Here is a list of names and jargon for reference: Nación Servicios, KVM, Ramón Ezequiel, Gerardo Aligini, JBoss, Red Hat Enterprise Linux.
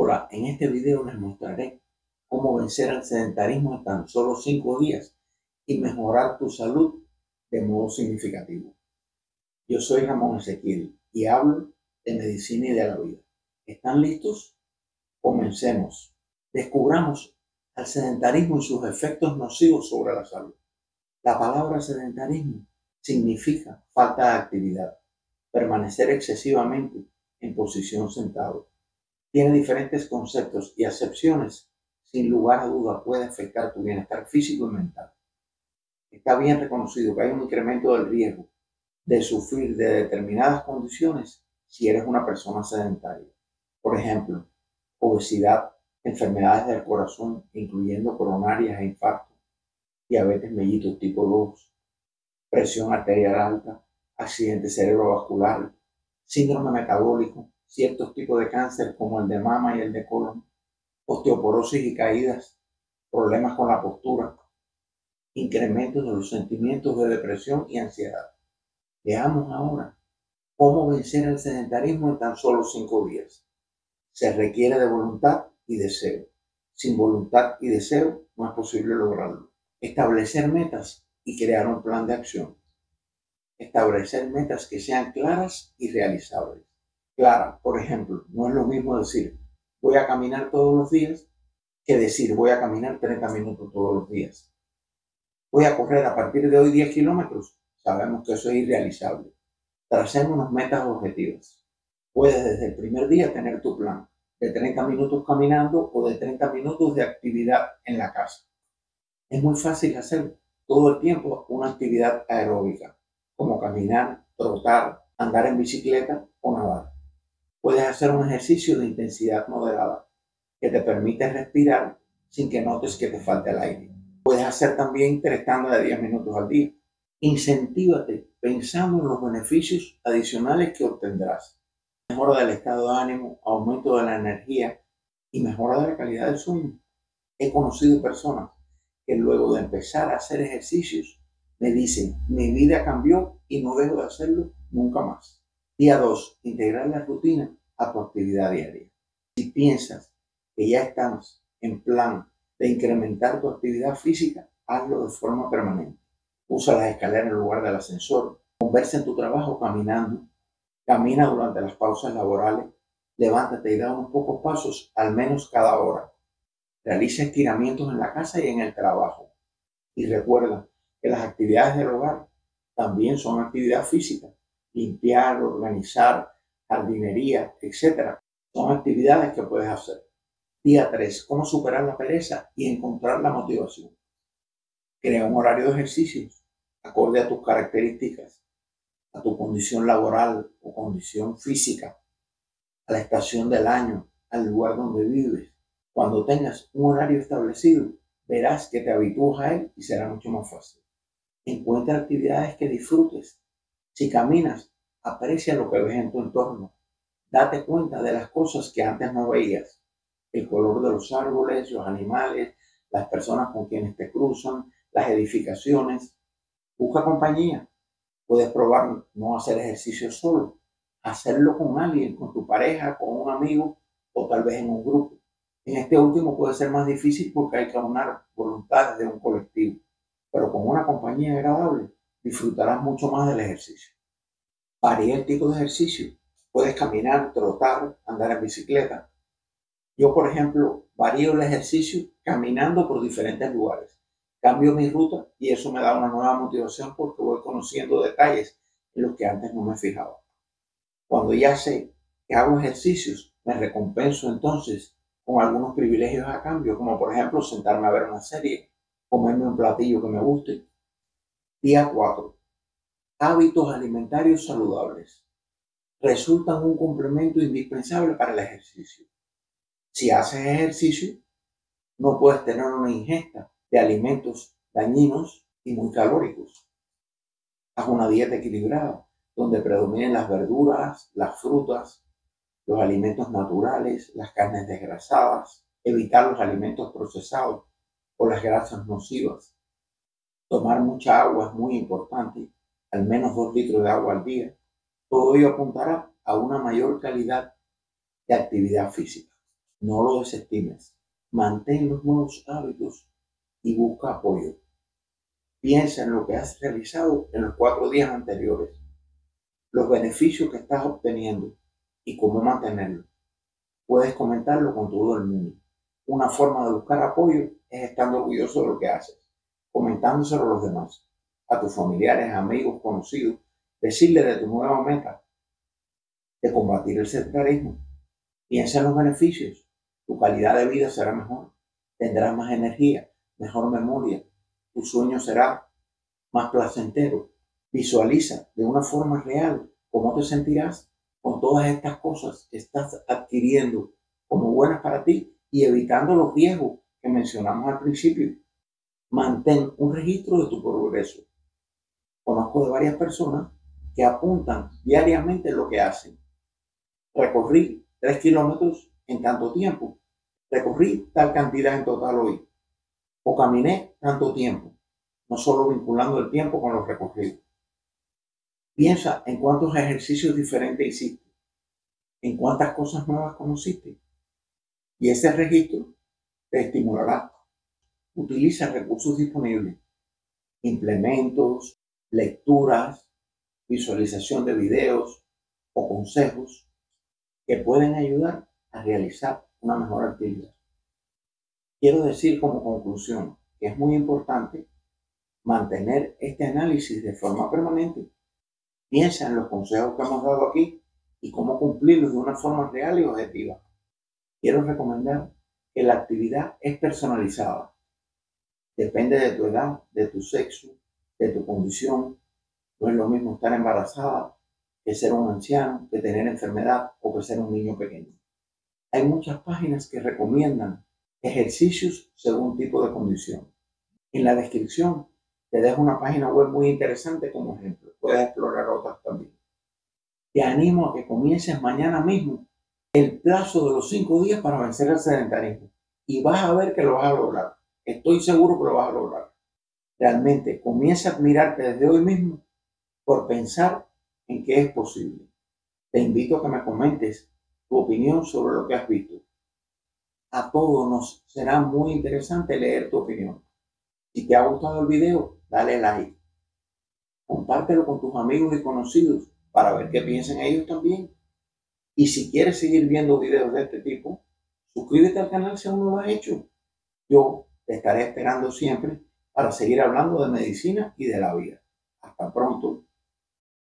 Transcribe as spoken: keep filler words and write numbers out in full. Hola, en este video les mostraré cómo vencer el sedentarismo en tan solo cinco días y mejorar tu salud de modo significativo. Yo soy Ramón Ezequiel y hablo de medicina y de la vida. ¿Están listos? Comencemos. Descubramos al sedentarismo y sus efectos nocivos sobre la salud. La palabra sedentarismo significa falta de actividad, permanecer excesivamente en posición sentado. Tiene diferentes conceptos y acepciones, sin lugar a duda puede afectar tu bienestar físico y mental. Está bien reconocido que hay un incremento del riesgo de sufrir de determinadas condiciones si eres una persona sedentaria. Por ejemplo, obesidad, enfermedades del corazón, incluyendo coronarias e infartos, diabetes mellitus tipo dos, presión arterial alta, accidente cerebrovascular, síndrome metabólico, ciertos tipos de cáncer como el de mama y el de colon, osteoporosis y caídas, problemas con la postura, incrementos de los sentimientos de depresión y ansiedad. Veamos ahora cómo vencer el sedentarismo en tan solo cinco días. Se requiere de voluntad y deseo. Sin voluntad y deseo no es posible lograrlo. Establecer metas y crear un plan de acción. Establecer metas que sean claras y realizables. Clara, por ejemplo, no es lo mismo decir voy a caminar todos los días que decir voy a caminar treinta minutos todos los días. Voy a correr a partir de hoy diez kilómetros. Sabemos que eso es irrealizable. Tracémonos metas objetivas. Puedes desde el primer día tener tu plan de treinta minutos caminando o de treinta minutos de actividad en la casa. Es muy fácil hacer todo el tiempo una actividad aeróbica, como caminar, trotar, andar en bicicleta o nadar. Puedes hacer un ejercicio de intensidad moderada que te permite respirar sin que notes que te falte el aire. Puedes hacer también tres tandas de diez minutos al día. Incentívate pensando en los beneficios adicionales que obtendrás. Mejora del estado de ánimo, aumento de la energía y mejora de la calidad del sueño. He conocido personas que luego de empezar a hacer ejercicios me dicen, mi vida cambió y no dejo de hacerlo nunca más. Día dos. Integrar la rutina a tu actividad diaria. Si piensas que ya estamos en plan de incrementar tu actividad física, hazlo de forma permanente. Usa las escaleras en lugar del ascensor. Conversa en tu trabajo caminando. Camina durante las pausas laborales. Levántate y da unos pocos pasos, al menos cada hora. Realiza estiramientos en la casa y en el trabajo. Y recuerda que las actividades del hogar también son actividad física. Limpiar, organizar, jardinería, etcétera. Son actividades que puedes hacer. Día tres. Cómo superar la pereza y encontrar la motivación. Crea un horario de ejercicios acorde a tus características, a tu condición laboral o condición física, a la estación del año, al lugar donde vives. Cuando tengas un horario establecido, verás que te habitúas a él y será mucho más fácil. Encuentra actividades que disfrutes. Si caminas, aprecia lo que ves en tu entorno. Date cuenta de las cosas que antes no veías. El color de los árboles, los animales, las personas con quienes te cruzan, las edificaciones. Busca compañía. Puedes probar no hacer ejercicio solo. Hacerlo con alguien, con tu pareja, con un amigo o tal vez en un grupo. En este último puede ser más difícil porque hay que aunar voluntades de un colectivo. Pero con una compañía agradable, disfrutarás mucho más del ejercicio. Varía el tipo de ejercicio. Puedes caminar, trotar, andar en bicicleta. Yo, por ejemplo, varío el ejercicio caminando por diferentes lugares. Cambio mi ruta y eso me da una nueva motivación porque voy conociendo detalles en los que antes no me fijaba. Cuando ya sé que hago ejercicios, me recompenso entonces con algunos privilegios a cambio, como por ejemplo sentarme a ver una serie, comerme un platillo que me guste. Día cuatro. Hábitos alimentarios saludables. Resultan un complemento indispensable para el ejercicio. Si haces ejercicio, no puedes tener una ingesta de alimentos dañinos y muy calóricos. Haz una dieta equilibrada, donde predominen las verduras, las frutas, los alimentos naturales, las carnes desgrasadas, evitar los alimentos procesados o las grasas nocivas. Tomar mucha agua es muy importante, al menos dos litros de agua al día. Todo ello apuntará a una mayor calidad de actividad física. No lo desestimes. Mantén los nuevos hábitos y busca apoyo. Piensa en lo que has realizado en los cuatro días anteriores, los beneficios que estás obteniendo y cómo mantenerlos. Puedes comentarlo con todo el mundo. Una forma de buscar apoyo es estando orgulloso de lo que haces, comentándoselo a los demás, a tus familiares, amigos, conocidos, decirles de tu nueva meta, de combatir el sedentarismo. Piensa en los beneficios. Tu calidad de vida será mejor, tendrás más energía, mejor memoria, tu sueño será más placentero. Visualiza de una forma real cómo te sentirás con todas estas cosas que estás adquiriendo como buenas para ti y evitando los riesgos que mencionamos al principio. Mantén un registro de tu progreso. Conozco de varias personas que apuntan diariamente lo que hacen. Recorrí tres kilómetros en tanto tiempo, recorrí tal cantidad en total hoy, o caminé tanto tiempo, no solo vinculando el tiempo con los recorridos. Piensa en cuántos ejercicios diferentes hiciste, en cuántas cosas nuevas conociste, y ese registro te estimulará. Utiliza recursos disponibles, implementos, lecturas, visualización de videos o consejos que pueden ayudar a realizar una mejor actividad. Quiero decir como conclusión que es muy importante mantener este análisis de forma permanente. Piensa en los consejos que hemos dado aquí y cómo cumplirlos de una forma real y objetiva. Quiero recomendar que la actividad es personalizada. Depende de tu edad, de tu sexo, de tu condición. No es lo mismo estar embarazada que ser un anciano, que tener enfermedad o que ser un niño pequeño. Hay muchas páginas que recomiendan ejercicios según tipo de condición. En la descripción te dejo una página web muy interesante como ejemplo. Puedes explorar otras también. Te animo a que comiences mañana mismo el plazo de los cinco días para vencer el sedentarismo. Y vas a ver que lo vas a lograr. Estoy seguro que lo vas a lograr. Realmente comienza a admirarte desde hoy mismo por pensar en que es posible. Te invito a que me comentes tu opinión sobre lo que has visto. A todos nos será muy interesante leer tu opinión. Si te ha gustado el video, dale like. Compártelo con tus amigos y conocidos para ver qué piensan ellos también. Y si quieres seguir viendo videos de este tipo, suscríbete al canal si aún no lo has hecho. Yo te estaré esperando siempre para seguir hablando de medicina y de la vida. Hasta pronto.